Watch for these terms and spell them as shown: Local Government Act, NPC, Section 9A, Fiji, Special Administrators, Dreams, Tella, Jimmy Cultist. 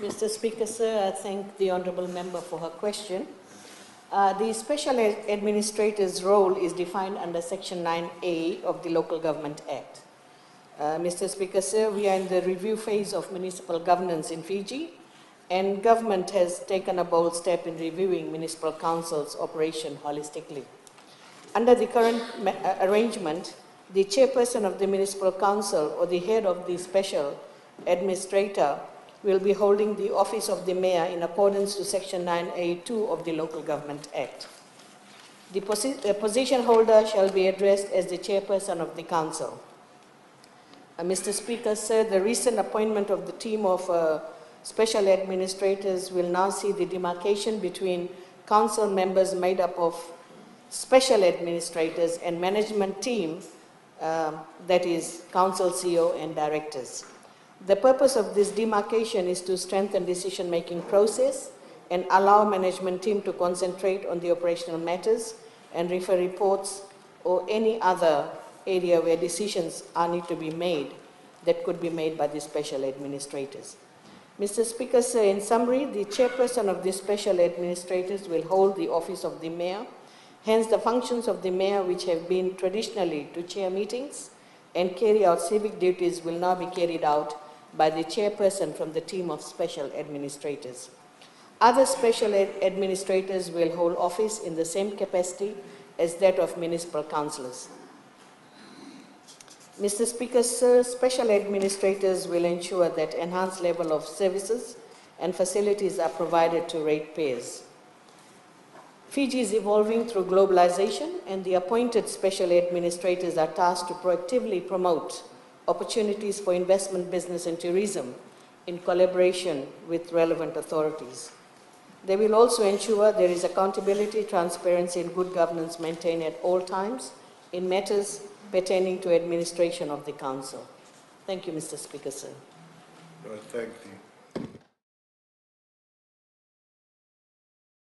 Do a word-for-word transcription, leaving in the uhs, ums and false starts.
Mister Speaker, sir, I thank the Honourable Member for her question. Uh, the Special Administrator's role is defined under Section nine A of the Local Government Act. Uh, Mister Speaker, sir, we are in the review phase of municipal governance in Fiji, and government has taken a bold step in reviewing municipal councils' operation holistically. Under the current arrangement, the chairperson of the municipal council or the head of the special administrator will be holding the office of the mayor in accordance to Section nine A two of the Local Government Act. The posi position holder shall be addressed as the chairperson of the council. Uh, Mister Speaker, sir, the recent appointment of the team of uh, special administrators will now see the demarcation between council members made up of special administrators and management team, uh, that is council C E O and directors. The purpose of this demarcation is to strengthen decision-making process and allow management team to concentrate on the operational matters and refer reports or any other area where decisions are need to be made that could be made by the special administrators. Mister Speaker, sir, in summary, the chairperson of the special administrators will hold the office of the mayor. Hence, the functions of the mayor, which have been traditionally to chair meetings and carry out civic duties, will now be carried out by the chairperson from the team of special administrators. Other special administrators will hold office in the same capacity as that of municipal councillors. Mister Speaker, sir, special administrators will ensure that enhanced level of services and facilities are provided to ratepayers. Fiji is evolving through globalization, and the appointed special administrators are tasked to proactively promote opportunities for investment, business and tourism in collaboration with relevant authorities. They will also ensure there is accountability, transparency and good governance maintained at all times in matters pertaining to administration of the council. Thank you, Mister Speaker, sir. No, thank you.